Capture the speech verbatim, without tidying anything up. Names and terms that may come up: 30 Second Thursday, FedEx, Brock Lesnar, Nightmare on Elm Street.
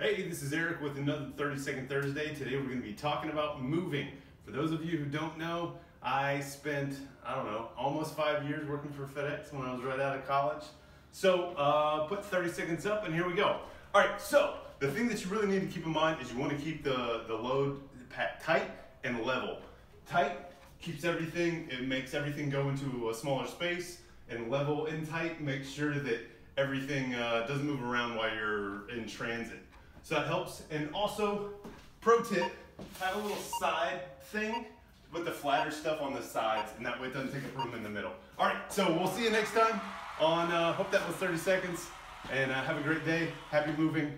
Hey, this is Eric with another thirty second Thursday. Today we're going to be talking about moving. For those of you who don't know, I spent, I don't know, almost five years working for FedEx when I was right out of college. So uh, put thirty seconds up and here we go. All right, so the thing that you really need to keep in mind is you want to keep the, the load tight and level. Tight keeps everything, it makes everything go into a smaller space, and level and tight makes sure that everything uh, doesn't move around while you're in transit. So that helps. And also, pro tip, have a little side thing with the flatter stuff on the sides, and that way it doesn't take up room in the middle. All right, so we'll see you next time on, uh, hope that was thirty seconds, and uh, have a great day. Happy moving.